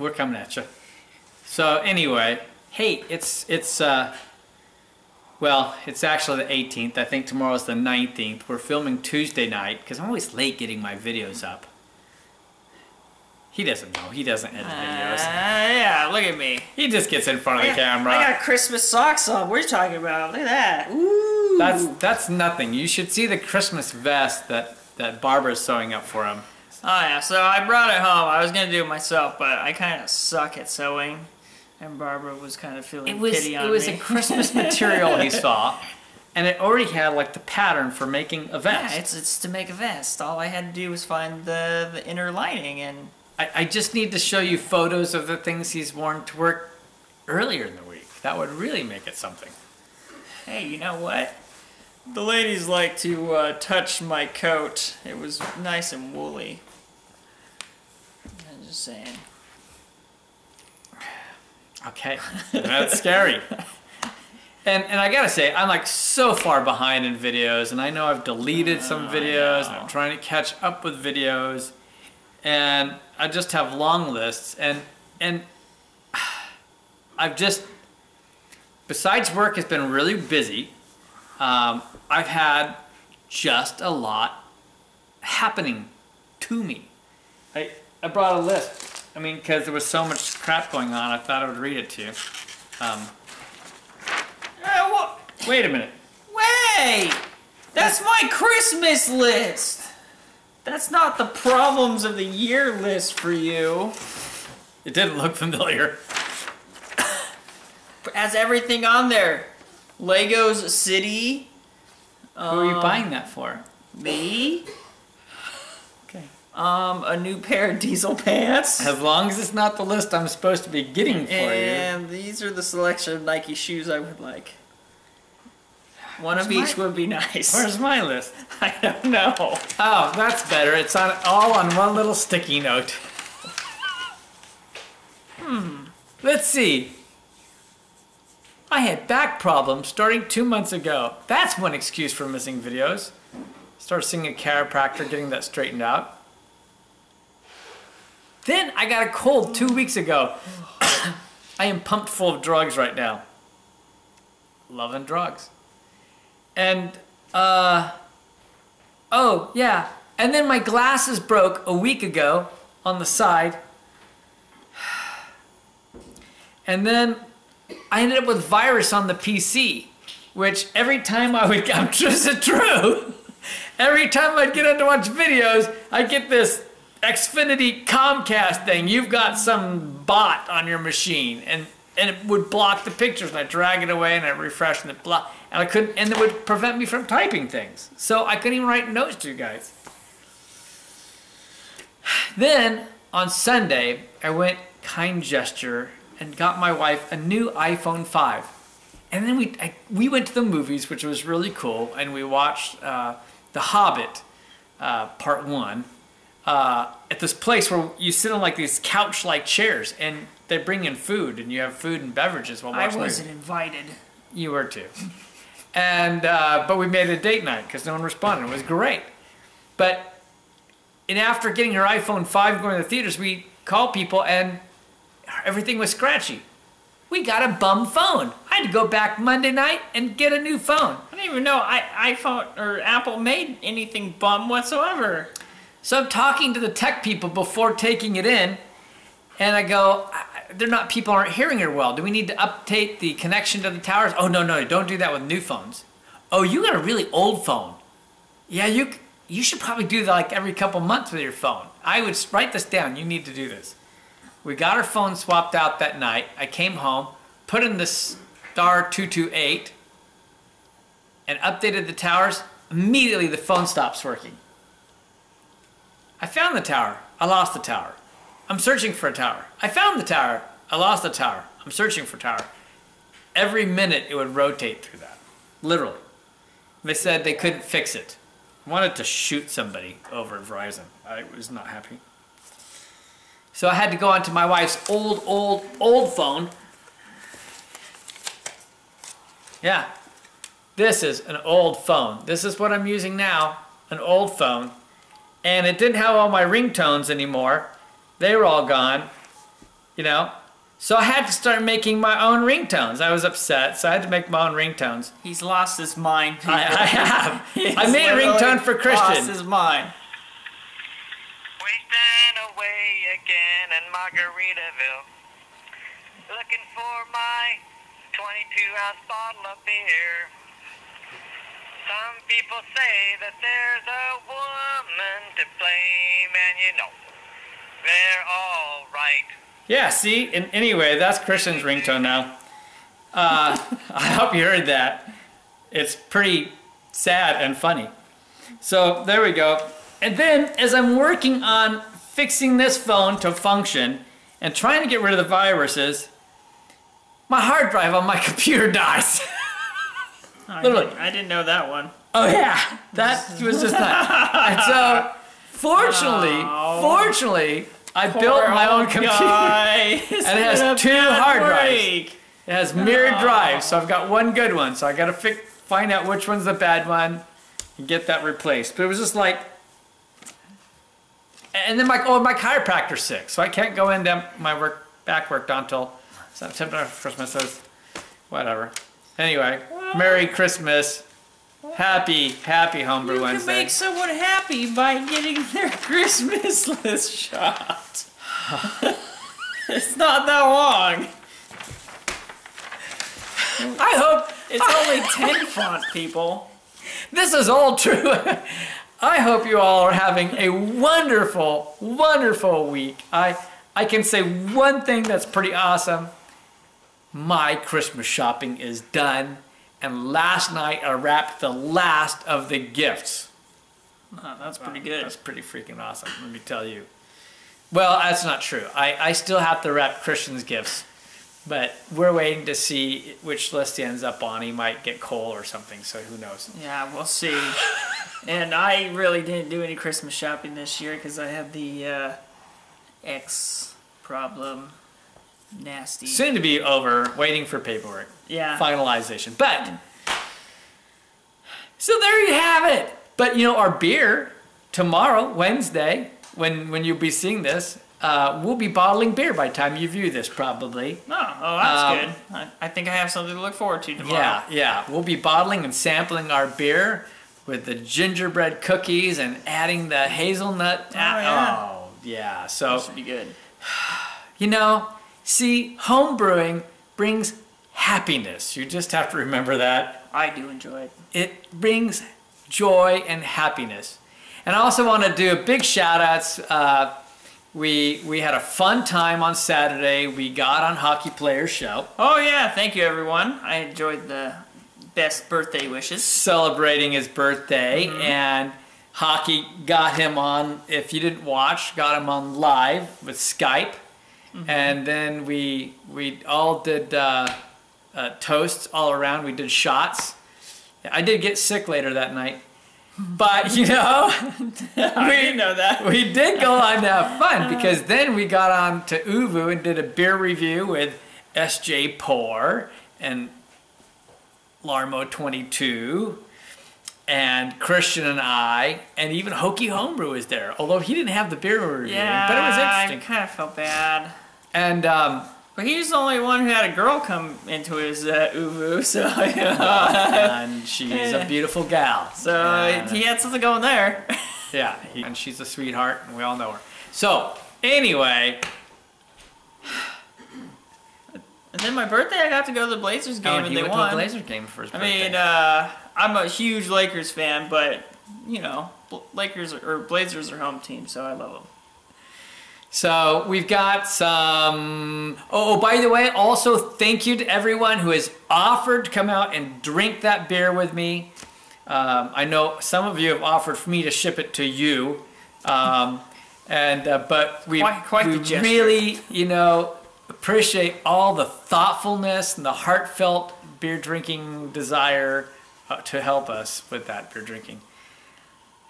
We're coming at you. So anyway, hey, well, it's actually the 18th. I think tomorrow's the 19th. We're filming Tuesday night because I'm always late getting my videos up. He doesn't know. He doesn't edit videos. Yeah, look at me. He just gets in front of the camera. I got Christmas socks on. What are you talking about? Look at that. Ooh. That's nothing. You should see the Christmas vest that Barbara's sewing up for him. Oh yeah, so I brought it home. I was going to do it myself, but I kind of suck at sewing. And Barbara was kind of feeling pity on me. It was a Christmas material he saw, and it already had like the pattern for making a vest. Yeah, it's to make a vest. All I had to do was find the inner lining, and I just need to show you photos of the things he's worn to work earlier in the week. That would really make it something. Hey, you know what? The ladies like to touch my coat. It was nice and woolly. I'm just saying. Okay, that's scary. And I gotta say, I'm like so far behind in videos, and I know I've deleted some videos, and I'm trying to catch up with videos, and I just have long lists, and I've just, besides work has been really busy, I've had just a lot happening to me. I brought a list. I mean, because there was so much crap going on, I thought I would read it to you. Wait a minute. Wait! That's my Christmas list! That's not the problems of the year list for you. It didn't look familiar. It has everything on there. Legos City. Who are you buying that for? Me? A new pair of diesel pants. As long as it's not the list I'm supposed to be getting for you. And these are the selection of Nike shoes I would like. One of each would be nice. Where's my list? I don't know. Oh, that's better. It's all on one little sticky note. Let's see. I had back problems starting 2 months ago. That's one excuse for missing videos. Started seeing a chiropractor, getting that straightened out. Then I got a cold 2 weeks ago. I am pumped full of drugs right now. Loving drugs. And, oh, yeah. And then my glasses broke a week ago on the side. And then I ended up with virus on the PC, which every time I would, I'm just true. Every time I'd get on to watch videos, I'd get this Xfinity Comcast thing. You've got some bot on your machine, and it would block the pictures, and I drag it away and I refresh and it block, and I couldn't, and it would prevent me from typing things, so I couldn't even write notes to you guys. Then on Sunday I went kind gesture and got my wife a new iPhone 5, and then we went to the movies, which was really cool, and we watched The Hobbit Part 1. At this place where you sit on like these couch-like chairs, and they bring in food, and you have food and beverages while watching. I wasn't invited. You were too. And but we made it a date night because no one responded. It was great. But and after getting her iPhone 5, going to the theaters, we called people, and everything was scratchy. We got a bum phone. I had to go back Monday night and get a new phone. I didn't even know iPhone or Apple made anything bum whatsoever. So I'm talking to the tech people before taking it in, and I go, people aren't hearing her well. Do we need to update the connection to the towers? Oh, no, don't do that with new phones. Oh, you got a really old phone. Yeah, you should probably do that like every couple months with your phone. I would write this down. You need to do this. We got our phone swapped out that night. I came home, put in the Star 228, and updated the towers. Immediately the phone stops working. I found the tower. I lost the tower. I'm searching for a tower. I found the tower. I lost the tower. I'm searching for a tower. Every minute it would rotate through that. Literally. They said they couldn't fix it. I wanted to shoot somebody over at Verizon. I was not happy. So I had to go onto my wife's old phone. Yeah. This is an old phone. This is what I'm using now. An old phone. And it didn't have all my ringtones anymore. They were all gone. you know? So I had to start making my own ringtones. I was upset, so I had to make my own ringtones. He's lost his mind. I have. I made a ringtone for Christian. Lost his mind. Wasting away again in Margaritaville. Looking for my 22-ounce bottle of beer. Some people say that there's a woman to blame, and you know, they're all right. Yeah, see? And anyway, that's Christian's ringtone now. I hope you heard that. It's pretty sad and funny. So there we go. And then as I'm working on fixing this phone to function and trying to get rid of the viruses, my hard drive on my computer dies. Literally. I didn't know that one. Oh yeah, that was just that. And so, fortunately, I built my own computer, and it has two hard drives. It has mirrored drives, so I've got one good one. So I gotta find out which one's the bad one and get that replaced. But it was just like, and then my chiropractor's sick, so I can't go in to my back work until September for Christmas. So whatever. Anyway, Merry Christmas. Happy Homebrew Wednesday. You can make someone happy by getting their Christmas list shot. It's not that long. I hope it's only 10 font, people. This is all true. I hope you all are having a wonderful, wonderful week. I can say one thing that's pretty awesome. My Christmas shopping is done, and last night I wrapped the last of the gifts. Oh, that's pretty good. That's pretty freaking awesome, let me tell you. Well, that's not true. I still have to wrap Christian's gifts, but we're waiting to see which list he ends up on. He might get coal or something, so who knows. Yeah, we'll see. And I really didn't do any Christmas shopping this year because I had the X problem. Nasty. Soon to be over, waiting for paperwork. Yeah. Finalization. But, so there you have it. But, you know, our beer, tomorrow, Wednesday, when you'll be seeing this, we'll be bottling beer by the time you view this, probably. Oh, that's good. I think I have something to look forward to tomorrow. Yeah. We'll be bottling and sampling our beer with the gingerbread cookies and adding the hazelnut. Oh, yeah. So, this should be good. You know... See, home brewing brings happiness. You just have to remember that. I do enjoy it. It brings joy and happiness. And I also want to do a big shout outs. We had a fun time on Saturday. We got on Hockey Player Show. Oh yeah, thank you everyone. I enjoyed the best birthday wishes. Celebrating his birthday and Hockey got him on, if you didn't watch, got him on live with Skype. And then we all did toasts all around. We did shots. I did get sick later that night, but you know, we did go on to have fun because then we got on to Oovoo and did a beer review with SJ Poor and Larmo 22 and Christian and I, and even Hokey Homebrew is there, although he didn't have the beer we were reviewing, but it was interesting. I kind of felt bad. And, but he was the only one who had a girl come into his Oovoo, so, you know. And she's a beautiful gal. So he had something going there. Yeah, and she's a sweetheart, and we all know her. So, anyway... And then my birthday, I got to go to the Blazers game, and they won. To the Blazers game for his birthday. I mean, I'm a huge Lakers fan, but, you know, Blazers are home team, so I love them. So we've got some... Oh, by the way, also thank you to everyone who has offered to come out and drink that beer with me. I know some of you have offered for me to ship it to you, but we really, you know... Appreciate all the thoughtfulness and the heartfelt beer drinking desire to help us with that beer drinking,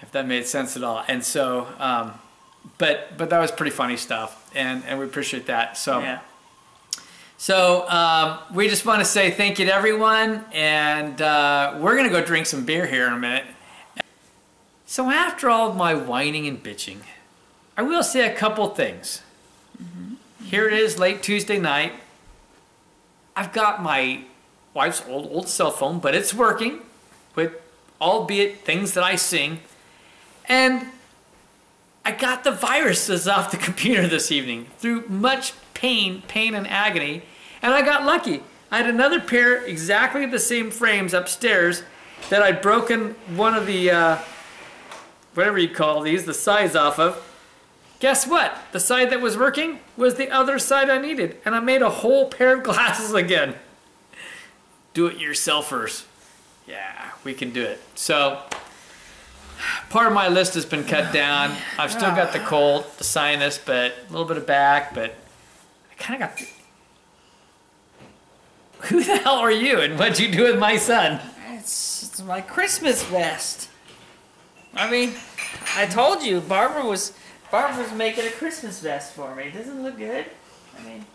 if that made sense at all. And so, but that was pretty funny stuff, and we appreciate that. So, yeah. So we just want to say thank you to everyone, and we're gonna go drink some beer here in a minute. So after all of my whining and bitching, I will say a couple things. Here it is, late Tuesday night. I've got my wife's old cell phone, but it's working with albeit things that I sing. And I got the viruses off the computer this evening through much pain and agony. And I got lucky. I had another pair, exactly the same frames upstairs, that I'd broken one of the, whatever you call these, the sides off of. Guess what? The side that was working was the other side I needed. And I made a whole pair of glasses again. Do-it-yourselfers. Yeah, we can do it. So, part of my list has been cut down. I've still got the cold, the sinus, but a little bit of back, but I kind of got the... Who the hell are you and what'd you do with my son? It's my Christmas vest. I mean, I told you, Barbara's making a Christmas vest for me. Doesn't it look good? I mean...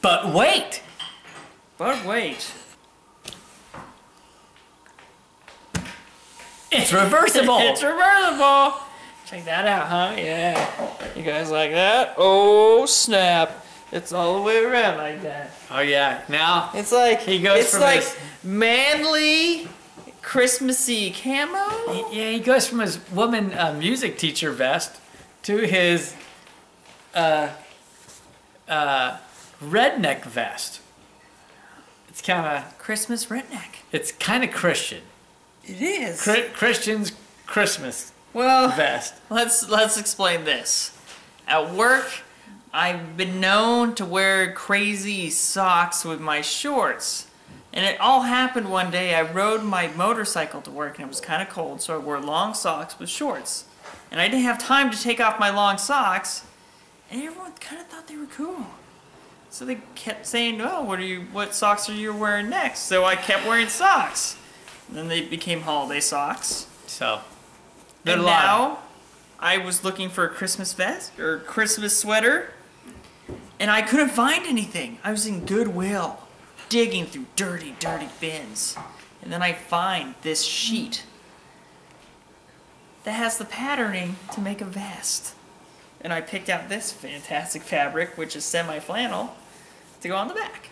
But wait. It's reversible. It's reversible. Check that out, huh? Yeah. You guys like that? Oh, snap. It's all the way around like that. Oh, yeah. Now, it's like, he goes it's from like his... manly, Christmassy camo. Yeah, he goes from his woman music teacher vest to his redneck vest. It's kind of... Christmas redneck. It's kind of Christian. It is. Christian's Christmas vest. Let's explain this. At work, I've been known to wear crazy socks with my shorts. And it all happened one day. I rode my motorcycle to work and it was kind of cold, so I wore long socks with shorts. And I didn't have time to take off my long socks, and everyone kind of thought they were cool. So they kept saying, "Oh, what socks are you wearing next?" So I kept wearing socks. Then they became holiday socks. So, and now I was looking for a Christmas vest or Christmas sweater, and I couldn't find anything. I was in Goodwill, digging through dirty bins, and then I find this sheet that has the patterning to make a vest. And I picked out this fantastic fabric, which is semi-flannel, to go on the back.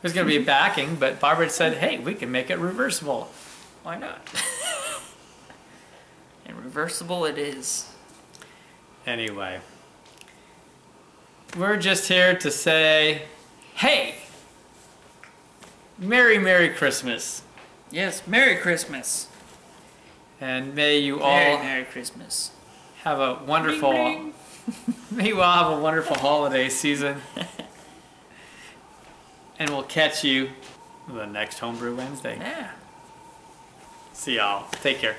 There's going to be a backing, but Barbara said, "Hey, we can make it reversible." Why not? And reversible it is. Anyway, we're just here to say, hey, Merry Christmas. Yes, Merry Christmas. And may you Merry Christmas. Have a wonderful, ring, ring. May you all have a wonderful holiday season. And we'll catch you the next Homebrew Wednesday. Yeah. See y'all. Take care.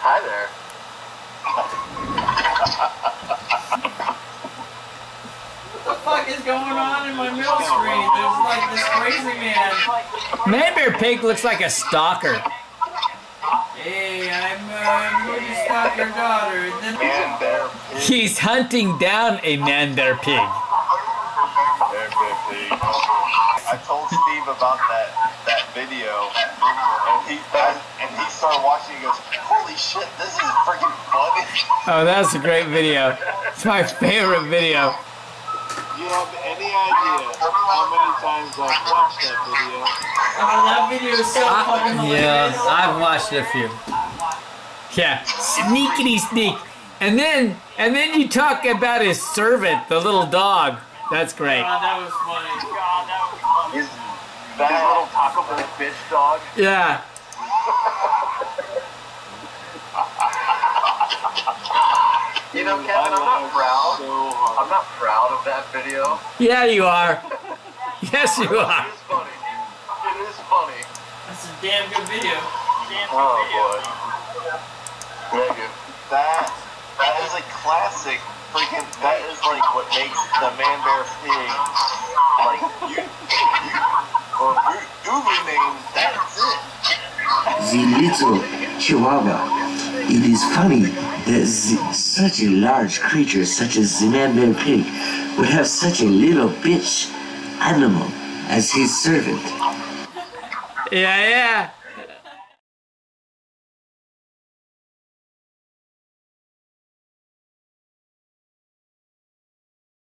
Hi there. What the fuck is going on in my middle screen? There's like this crazy man. Man Bear Pig looks like a stalker. Hey, I'm a movie stalker daughter. Man Bear Pig. He's hunting down a Man Bear Pig. I told Steve about that video, and he started watching and goes, "Holy shit, this is freaking funny." Oh, that's a great video. It's my favorite video. You have any idea how many times I've watched that video? Oh, that video is so fucking hilarious. Yeah, I've watched a few. Yeah, sneakity sneak. And then you talk about his servant, the little dog. That's great. God, that was funny. God, that was funny. That little Taco Bell bitch dog. Yeah. You know, Kevin, I'm not proud of that video. Yeah, you are. Yes, you are. It is funny. It is funny. That's a damn good video. Damn good video. Boy. Thank you. That is a classic. Freaking, that is like what makes the Man Bear Pig, like, or Oovoo name, that's it. The little chihuahua. It is funny that such a large creature such as the Man Bear Pig would have such a little bitch animal as his servant. Yeah, yeah.